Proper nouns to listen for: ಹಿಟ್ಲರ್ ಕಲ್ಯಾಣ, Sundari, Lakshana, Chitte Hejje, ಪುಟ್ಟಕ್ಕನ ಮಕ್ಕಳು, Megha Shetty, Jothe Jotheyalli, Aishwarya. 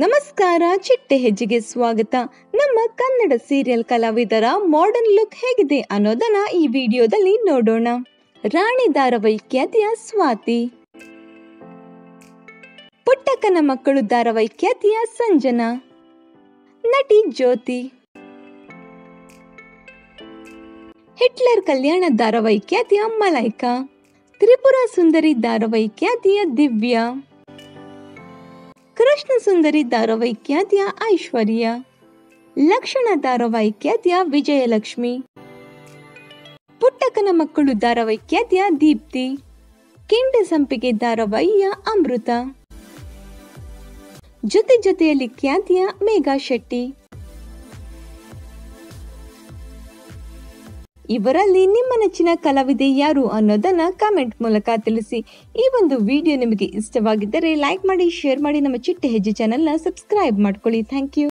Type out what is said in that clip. ನಮಸ್ಕಾರ ಚಿಟ್ಟೆ ಹೆಜ್ಜೆಗೆ ಸ್ವಾಗತ. ನಮ್ಮ ಕನ್ನಡ ಸೀರಿಯಲ್ ಕಲಾವಿದರ ಮಾಡರ್ನ್ ಲುಕ್ ಹೇಗಿದೆ ಅನ್ನೋದನ್ನ ಈ ವಿಡಿಯೋದಲ್ಲಿ ನೋಡೋಣ. ರಾಣಿ ಧಾರಾವಾಹಿಯ ಸ್ವಾತಿ, ಪುಟ್ಟಕ್ಕನ ಮಕ್ಕಳು ಧಾರಾವಾಹಿಯ ಸಂಜನಾ, ನಟಿ ಜ್ಯೋತಿ, ಹಿಟ್ಲರ್ ಕಲ್ಯಾಣ ಧಾರಾವಾಹಿಯ ಮಲೈಕಾ, ತ್ರಿಪುರ ಸುಂದರಿ ಧಾರಾವಾಹಿಯ ದಿವ್ಯಾ, कृष्ण सुंदरी धारावाहिक्या ऐश्वर्या, लक्षणा धारावाहिक्या विजयलक्ष्मी, पुट्टकन मक्कळु धारावाहिक्या दीप्ति, किंड संपिगे धारावाहिया अमृता, जोते जोथेयल्ली ख्यातिया मेघा शेट्टी. ಇವರಲ್ಲಿ ನಿಮ್ಮ ನೆಚ್ಚಿನ ಕಲಾವಿದೆ ಯಾರು ಅನ್ನೋದನ್ನ ಕಾಮೆಂಟ್ ಮೂಲಕ ತಿಳಿಸಿ. ಈ ಒಂದು ವಿಡಿಯೋ ನಿಮಗೆ ಇಷ್ಟವಾಗಿದ್ದರೆ ಲೈಕ್ ಮಾಡಿ, ಶೇರ್ ಮಾಡಿ, ನಮ್ಮ ಚಿಟ್ಟೆ ಹೆಜ್ಜೆ ಚಾನೆಲ್ನ ಸಬ್ಸ್ಕ್ರೈಬ್ ಮಾಡ್ಕೊಳ್ಳಿ. Thank you.